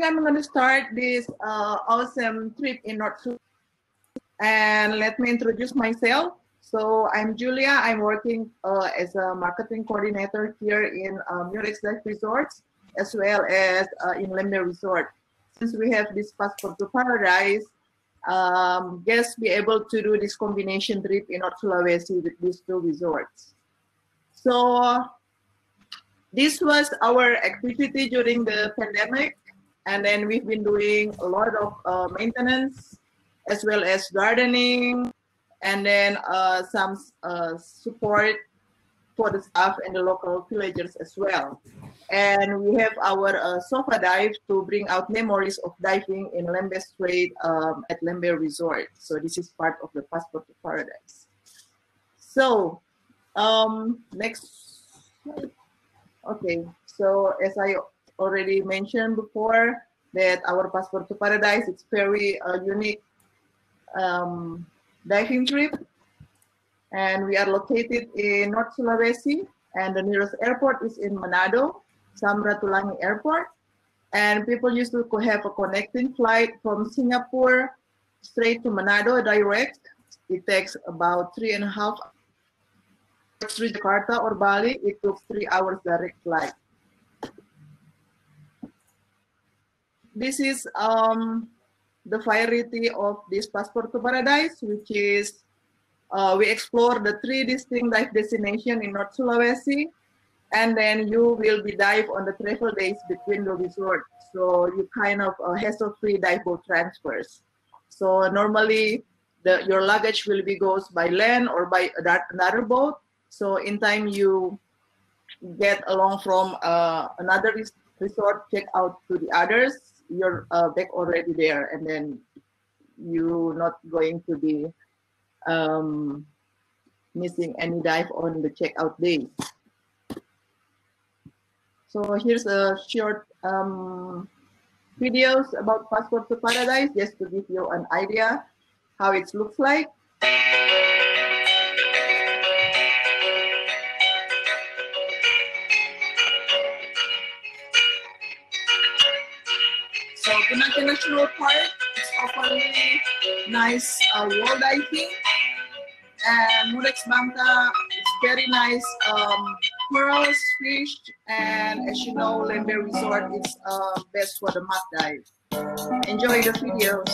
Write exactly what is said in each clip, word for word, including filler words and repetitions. think I'm going to start this uh, awesome trip in North Sudan. And let me introduce myself. So I'm Julia. I'm working uh, as a marketing coordinator here in um, Murex Life Resorts, as well as uh, in Lembeh Resort. Since we have this Passport to Paradise, um, guests be able to do this combination trip in North Sulawesi with these two resorts. So this was our activity during the pandemic, and then we've been doing a lot of uh, maintenance, as well as gardening, and then uh, some uh, support for the staff and the local villagers as well. And we have our uh, sofa dive to bring out memories of diving in Lembeh Strait um, at Lembeh Resort. So this is part of the Passport to Paradise. So um, next slide. Okay, so as I already mentioned before, that our Passport to Paradise, it's very uh, unique um, diving trip. And we are located in North Sulawesi, and the nearest airport is in Manado, Samratulangi Airport. And people used to have a connecting flight from Singapore straight to Manado direct. It takes about three and a half hours. Through Jakarta or Bali, it took three hours direct flight. This is um, the variety of this Passport to Paradise, which is uh, we explore the three distinct dive destinations in North Sulawesi, and then you will be dive on the travel days between the resorts. So you kind of uh, hassle-free dive boat transfers. So normally, The, your luggage will be goes by land or by another boat. So in time you get along from uh, another res resort, check out to the others, you're uh, back already there, and then you're not going to be um, missing any dive on the checkout day. So here's a short um, videos about Passport to Paradise, just to give you an idea how it looks like. So Bunaken National Park is offering nice uh, wall diving, and Murex Bangka is very nice um, pearls, fish, and as you know, Lembeh Resort is uh, best for the mud dive. Enjoy the videos.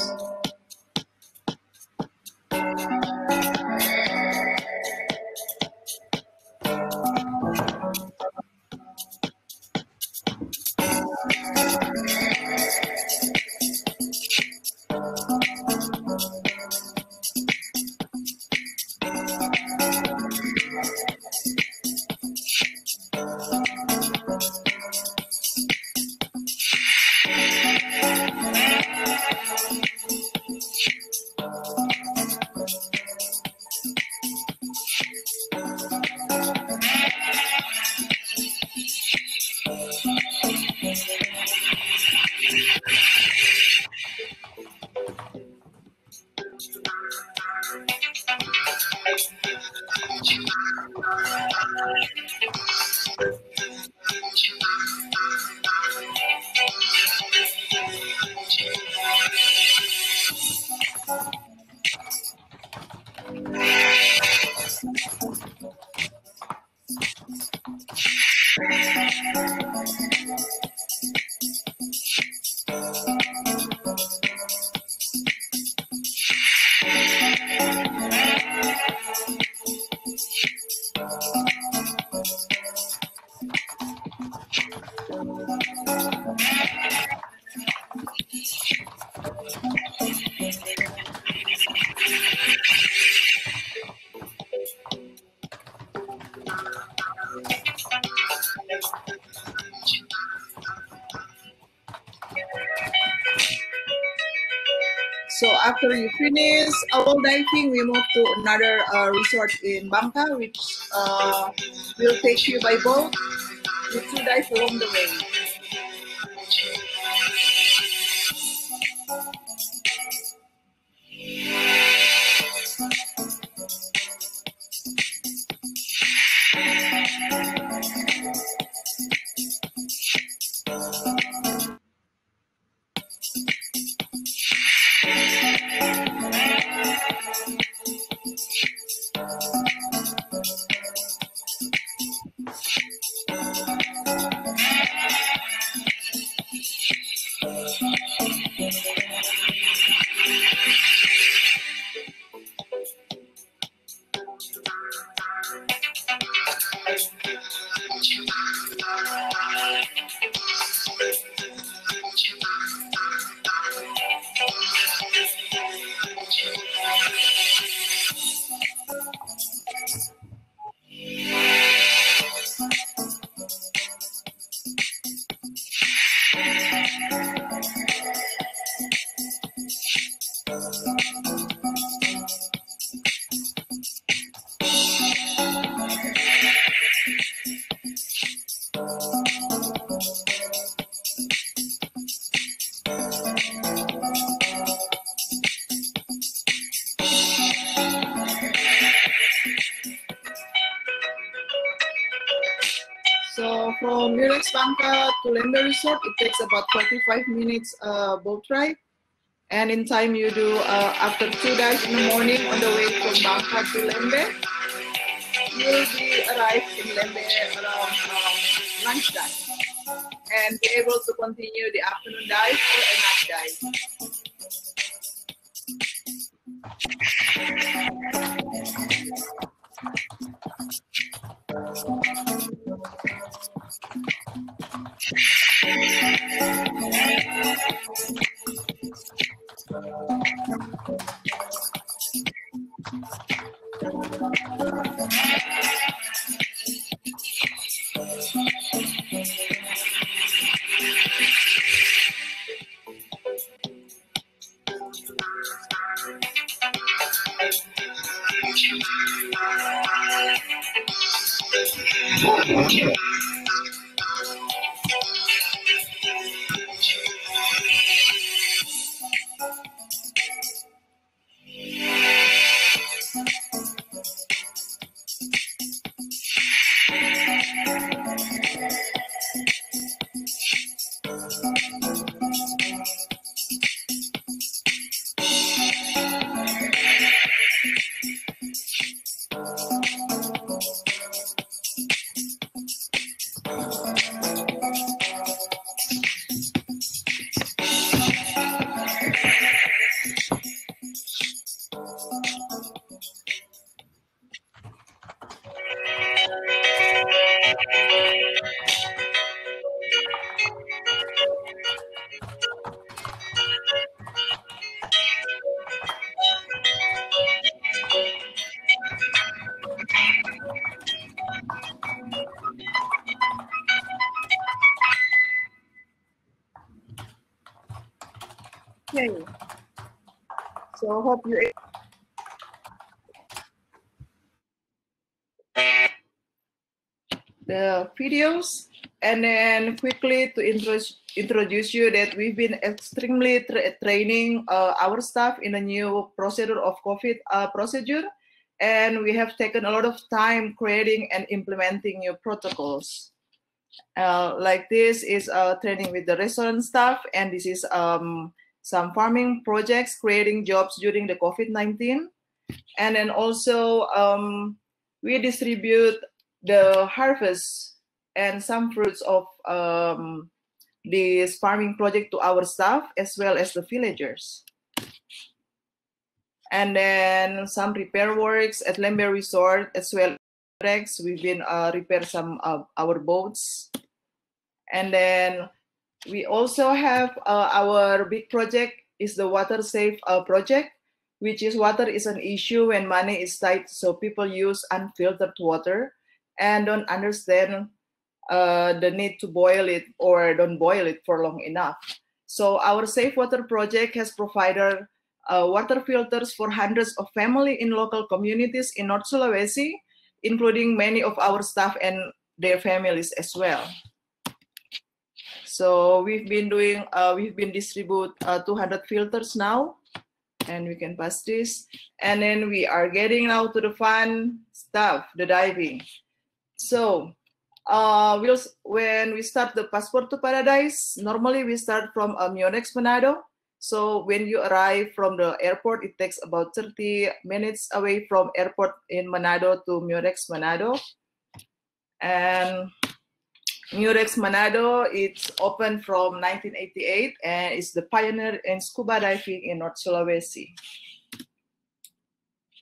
So after you finish our diving, we move to another uh, resort in Bangka, which uh, will take you by boat. You two dive along the way. From Murex Bangka to Lembeh Resort, it takes about forty-five minutes uh, boat ride. And in time you do uh, after two dives in the morning on the way from Bangka to Lembeh, you'll be arrived in Lembeh around um, lunchtime and be able to continue the afternoon dive or a night dive. Okay. So hope you the videos, and then quickly to introduce introduce you that we've been extremely tra training uh, our staff in a new procedure of COVID uh, procedure, and we have taken a lot of time creating and implementing new protocols. Uh, like this is uh, training with the restaurant staff, and this is um. some farming projects, creating jobs during the COVID nineteen. And then also um, we distribute the harvest and some fruits of um, this farming project to our staff as well as the villagers. And then some repair works at Lembeh Resort as well as we've been uh, repair some of our boats. And then we also have uh, our big project is the water safe uh, project, which is water is an issue when money is tight, so people use unfiltered water and don't understand uh, the need to boil it or don't boil it for long enough. So our safe water project has provided uh, water filters for hundreds of families in local communities in North Sulawesi, including many of our staff and their families as well. So we've been doing, uh, we've been distribute uh, two hundred filters now, and we can pass this. And then we are getting now to the fun stuff, the diving. So uh, we'll, when we start the Passport to Paradise, normally we start from uh, Murex Manado. So when you arrive from the airport, it takes about thirty minutes away from airport in Manado to Murex Manado. And Murex Manado, it's open from nineteen eighty-eight and is the pioneer in scuba diving in North Sulawesi.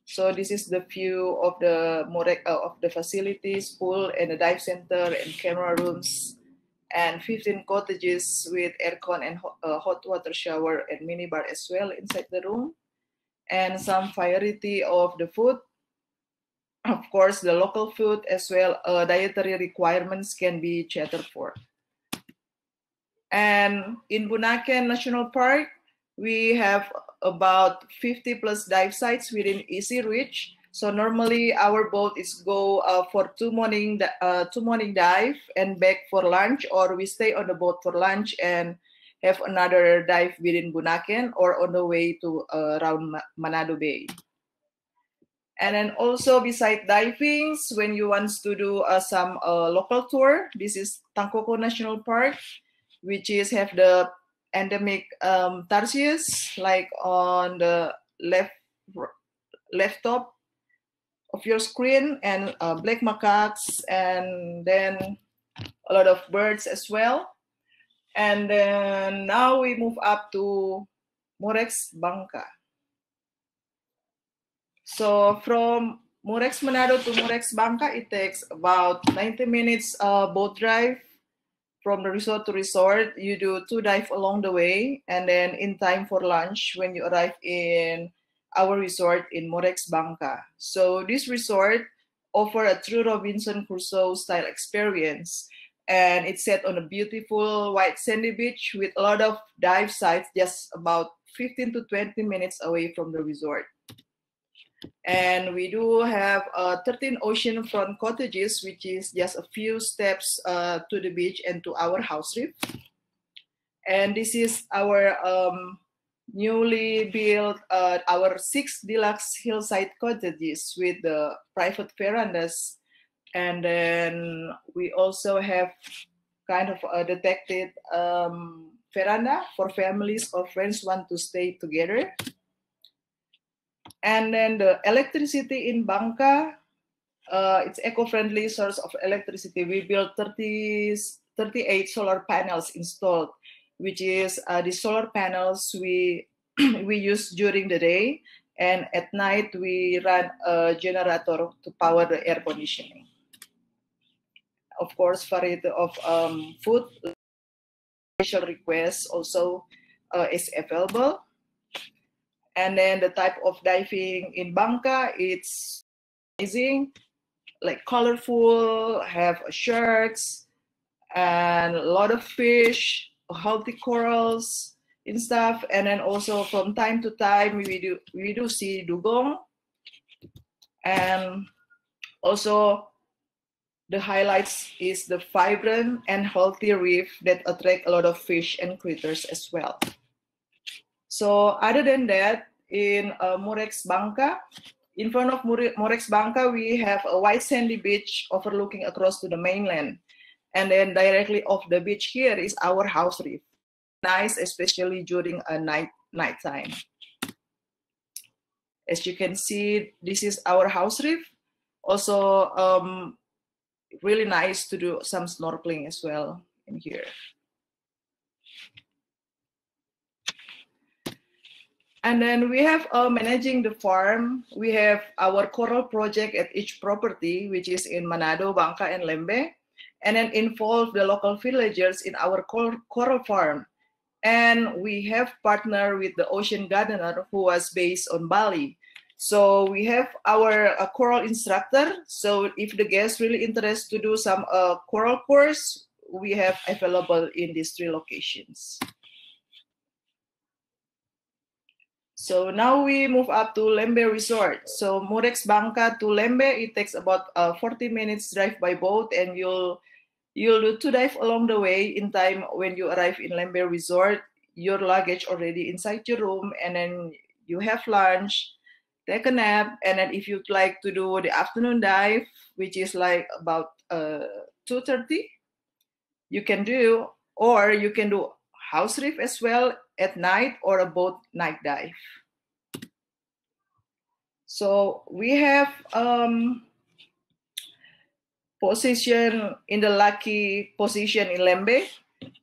So this is the view of the Murex, uh, of the facilities, pool and the dive center and camera rooms, and fifteen cottages with aircon and ho uh, hot water shower and minibar as well inside the room, and some variety of the food. Of course, the local food as well. Uh, dietary requirements can be catered for. And in Bunaken National Park, we have about fifty plus dive sites within easy reach. So normally our boat is go uh, for two morning uh, two morning dive and back for lunch, or we stay on the boat for lunch and have another dive within Bunaken or on the way to uh, around Manado Bay. And then also beside divings, when you want to do uh, some uh, local tour, this is Tangkoko National Park, which is have the endemic um, tarsius, like on the left left top of your screen, and uh, black macaques, and then a lot of birds as well. And then now we move up to Murex Bangka. So from Murex Manado to Murex Bangka, it takes about ninety minutes uh, boat drive. From the resort to resort, you do two dive along the way, and then in time for lunch when you arrive in our resort in Murex Bangka. So this resort offers a true Robinson Crusoe style experience, and it's set on a beautiful white sandy beach with a lot of dive sites just about fifteen to twenty minutes away from the resort. And we do have uh, thirteen oceanfront cottages, which is just a few steps uh, to the beach and to our house reef. And this is our um, newly built, uh, our six deluxe hillside cottages with the private verandas. And then we also have kind of a detached um, veranda for families or friends want to stay together. And then the electricity in Bangka, uh, it's eco-friendly source of electricity. We built thirty, thirty-eight solar panels installed, which is uh, the solar panels we, we use during the day. And at night, we run a generator to power the air conditioning. Of course, variety of um, food, special requests also uh, is available. And then the type of diving in Bangka, it's amazing, like colorful, have sharks and a lot of fish, healthy corals and stuff. And then also from time to time, we do, we do see dugong. And also the highlights is the vibrant and healthy reef that attract a lot of fish and critters as well. So other than that, in uh, Murex Bangka, in front of Murex Bangka, we have a white sandy beach overlooking across to the mainland. And then directly off the beach here is our house reef. Nice, especially during a night nighttime. As you can see, this is our house reef. Also, um, really nice to do some snorkeling as well in here. And then we have uh, managing the farm. We have our coral project at each property, which is in Manado, Bangka, and Lembeh, and then involve the local villagers in our coral, coral farm. And we have partnered with the ocean gardener who was based on Bali. So we have our uh, coral instructor. So if the guests really interested to do some uh, coral course, we have available in these three locations. So now we move up to Lembeh Resort. So Murex Bangka to Lembeh, it takes about uh, forty minutes drive by boat, and you'll you'll do two dive along the way. In time when you arrive in Lembeh Resort, your luggage already inside your room, and then you have lunch, take a nap, and then if you'd like to do the afternoon dive, which is like about uh, two thirty, you can do, or you can do house reef as well at night or a boat night dive. So we have um, position in the lucky position in Lembeh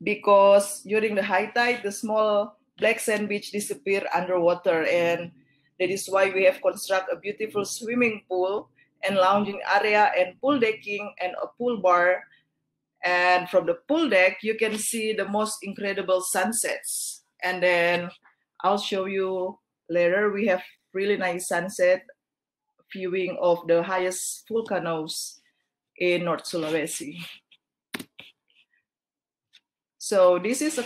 because during the high tide, the small black sand beach disappear underwater, and that is why we have construct a beautiful swimming pool and lounging area and pool decking and a pool bar. And from the pool deck, you can see the most incredible sunsets. And then I'll show you later, we have really nice sunset viewing of the highest volcanoes in North Sulawesi. So this is a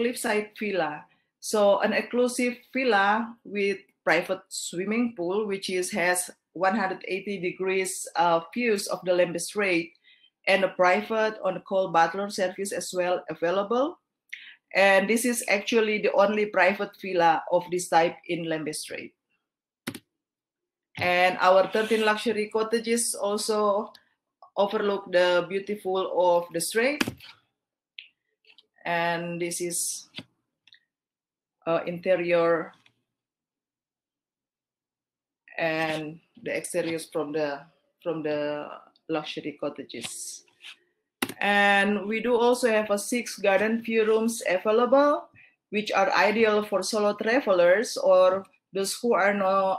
cliffside villa. So an exclusive villa with private swimming pool, which is has one hundred eighty degrees uh, views of the Lembeh Strait, and a private on-call butler service as well available. And this is actually the only private villa of this type in Lembeh Strait. And our thirteen luxury cottages also overlook the beautiful of the strait. And this is uh, interior and the exteriors from the from the luxury cottages. And we do also have a six garden view rooms available, which are ideal for solo travelers or those who are no,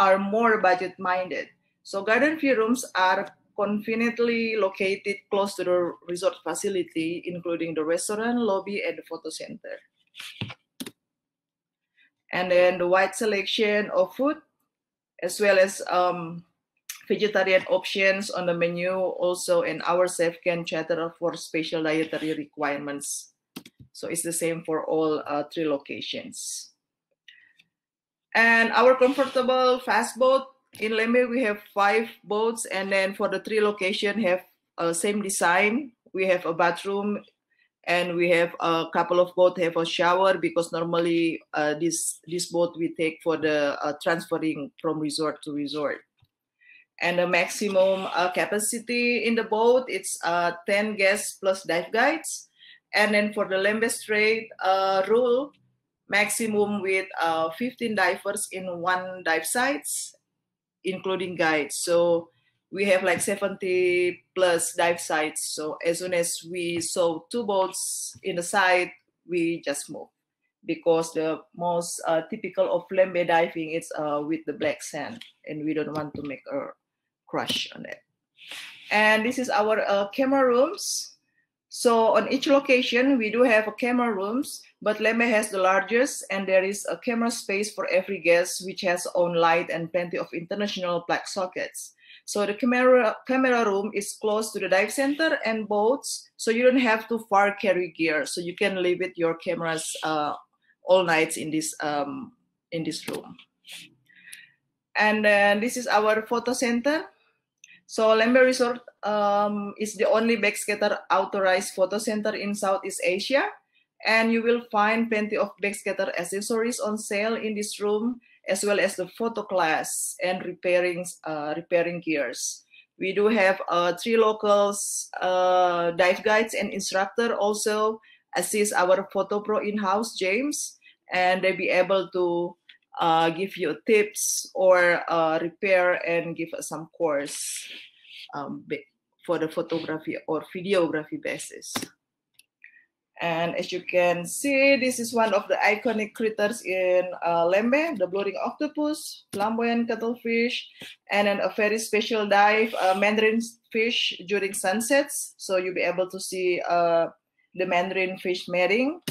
are more budget minded. So garden view rooms are conveniently located close to the resort facility, including the restaurant, lobby, and the photo center. And then the wide selection of food, as well as um, vegetarian options on the menu also, and our chef can cater for special dietary requirements. So it's the same for all uh, three locations. And our comfortable fast boat, in Lembeh we have five boats, and then for the three locations have uh, same design. We have a bathroom and we have a couple of boats have a shower, because normally uh, this, this boat we take for the uh, transferring from resort to resort. And the maximum uh, capacity in the boat, it's uh, ten guests plus dive guides. And then for the Lembeh Strait uh, rule, maximum with uh, fifteen divers in one dive sites, including guides. So we have like seventy plus dive sites. So as soon as we saw two boats in the site, we just moved, because the most uh, typical of Lembeh diving is uh, with the black sand, and we don't want to make a crush on it. And this is our uh, camera rooms. So on each location, we do have a camera rooms, but Lembeh has the largest, and there is a camera space for every guest, which has own light and plenty of international plug sockets. So the camera, camera room is close to the dive center and boats, so you don't have to far carry gear. So you can leave it your cameras uh, all nights in this, um, in this room. And then this is our photo center. So Lembeh Resort um, is the only backscatter authorized photo center in Southeast Asia. And you will find plenty of backscatter accessories on sale in this room, as well as the photo class and repairing, uh, repairing gears. We do have uh, three locals, uh, dive guides and instructor also assist our photo pro in-house, James, and they'll be able to Uh, give you tips or uh, repair and give us some course um, for the photography or videography basis. And as you can see, this is one of the iconic critters in uh, Lembeh, the blue ring octopus, flamboyant cuttlefish, and then a very special dive, uh, mandarin fish during sunsets. So you'll be able to see uh, the mandarin fish mating.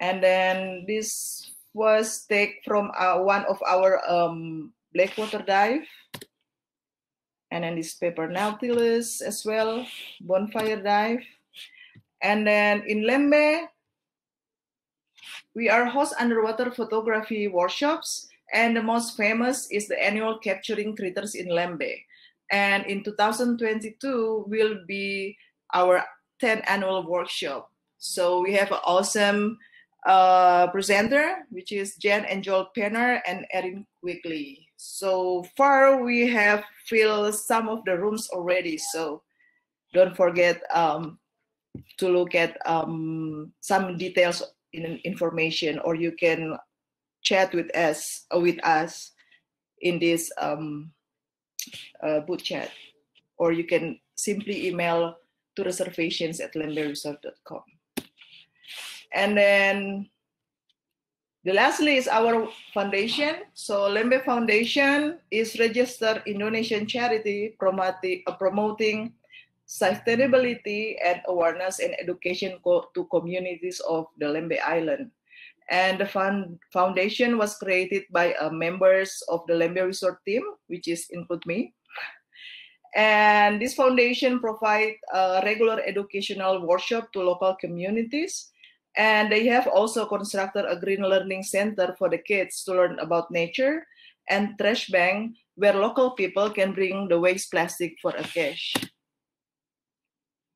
And then this was taken from uh, one of our um, blackwater dive. And then this paper nautilus as well, bonfire dive. And then in Lembeh, we are host underwater photography workshops, and the most famous is the annual Capturing Critters in Lembeh. And in two thousand twenty-two will be our tenth annual workshop. So we have an awesome Uh, presenter, which is Jen and Joel Penner and Erin quickly. So far we have filled some of the rooms already, so don't forget um, to look at um, some details in information, or you can chat with us with us in this um, uh, boot chat, or you can simply email to reservations at lembeh resort dot com. And then the lastly is our foundation. So Lembeh Foundation is registered Indonesian charity promoting, uh, promoting sustainability and awareness and education co to communities of the Lembeh Island. And the fund foundation was created by uh, members of the Lembeh Resort team, which is include me. And this foundation provides uh, regular educational workshop to local communities. And they have also constructed a green learning center for the kids to learn about nature, and trash bank where local people can bring the waste plastic for a cash.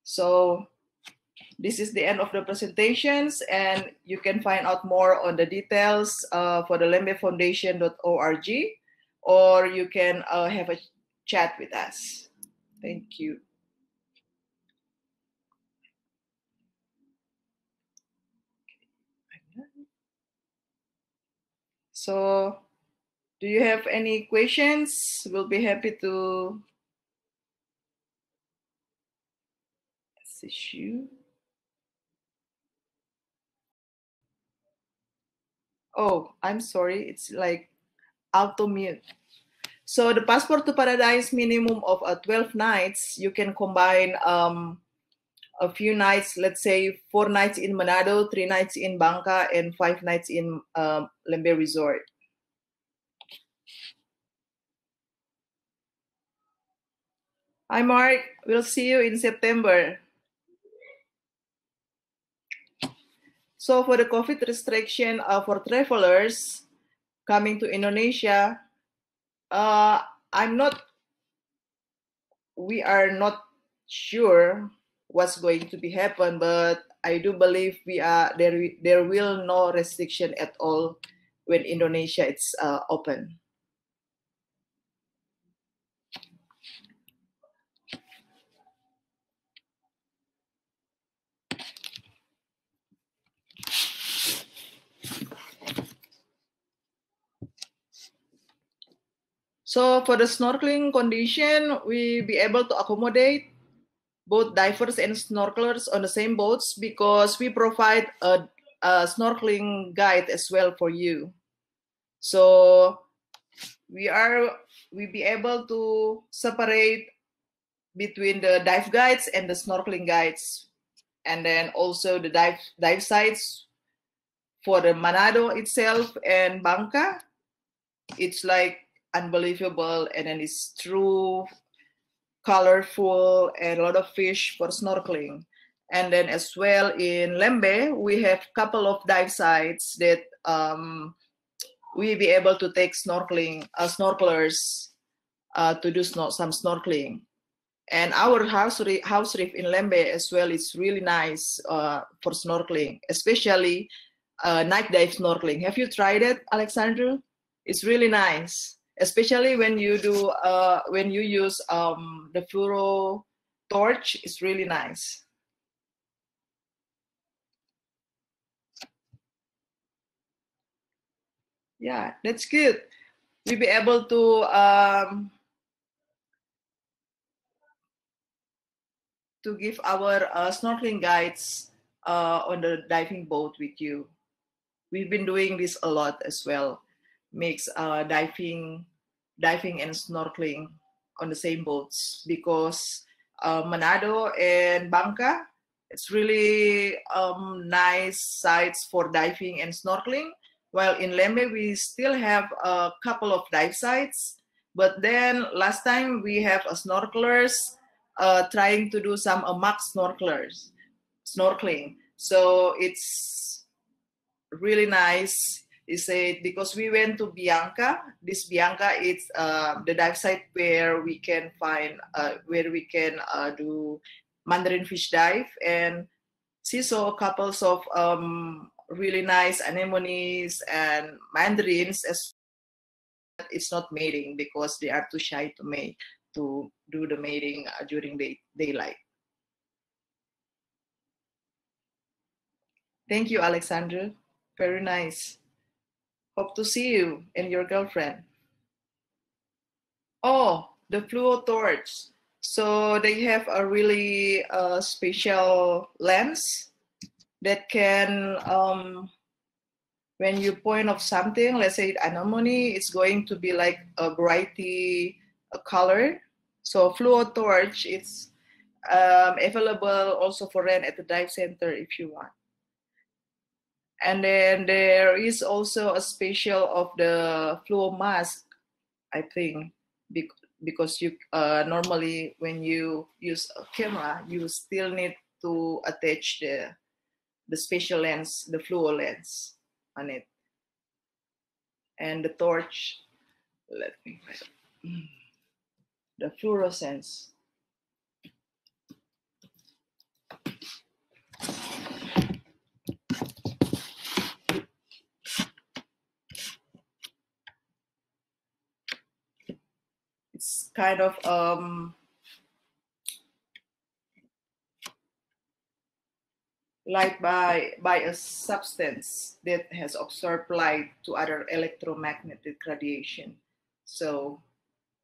So this is the end of the presentations, and you can find out more on the details uh, for the Lembeh Foundation dot org, or you can uh, have a chat with us. Thank you. So, do you have any questions? We'll be happy to assist you. Oh, I'm sorry, it's like auto mute. So the Passport to Paradise minimum of uh, twelve nights, you can combine um, a few nights, let's say four nights in Manado, three nights in Bangka, and five nights in um, Lembeh Resort. Hi, Mark. We'll see you in September. So for the COVID restriction uh, for travelers coming to Indonesia, uh, I'm not, we are not sure what's going to be happen, but I do believe we are there. There will no restriction at all when Indonesia is uh, open. So for the snorkeling condition, we be able to accommodate both divers and snorkelers on the same boats because we provide a, a snorkeling guide as well for you. So we are we be able to separate between the dive guides and the snorkeling guides, and then also the dive dive sites for the Manado itself and Bangka. It's like unbelievable, and then it's true. Colorful and a lot of fish for snorkeling. And then as well in Lembeh, we have a couple of dive sites that um, we'll be able to take snorkeling, uh, snorkelers uh, to do snor some snorkeling. And our house, re house reef in Lembeh as well is really nice uh, for snorkeling, especially uh, night dive snorkeling. Have you tried it, Alexandra? It's really nice. Especially when you do, uh, when you use um, the fluoro torch, it's really nice. Yeah, that's good. We'll be able to um, to give our uh, snorkeling guides uh, on the diving boat with you. We've been doing this a lot as well. Makes uh, diving, diving and snorkeling on the same boats because uh, Manado and Bangka, it's really um, nice sites for diving and snorkeling. While in Lembeh, we still have a couple of dive sites, but then last time we have a snorkelers uh, trying to do some uh, mock snorkelers snorkeling. So it's really nice. He said, because we went to Bangka, this Bangka is uh, the dive site where we can find, uh, where we can uh, do Mandarin fish dive, and she saw couples of um, really nice anemones and mandarins as well. It's not mating because they are too shy to mate, to do the mating uh, during day, daylight. Thank you, Alexandra. Very nice. Hope to see you and your girlfriend. Oh, the fluo torch. So they have a really uh, special lens that can, um, when you point of something, let's say anemone, it's going to be like a variety, a color. So fluo torch is um, available also for rent at the dive center if you want. And then there is also a special of the fluo mask, I think, because you uh, normally when you use a camera, you still need to attach the the special lens, the fluo lens on it. And the torch, let me find it. The fluorescence. It's kind of um, light by, by a substance that has absorbed light to other electromagnetic radiation. So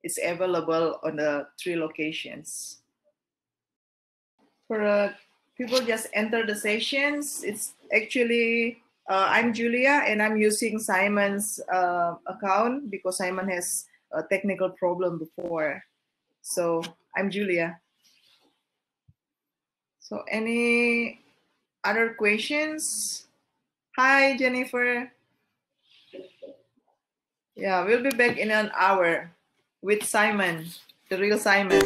it's available on the three locations. For uh, people just enter the sessions, it's actually, uh, I'm Julia and I'm using Simon's uh, account because Simon has a technical problem before. So I'm Julia. So any other questions? Hi, Jennifer. Yeah, we'll be back in an hour with Simon, the real Simon.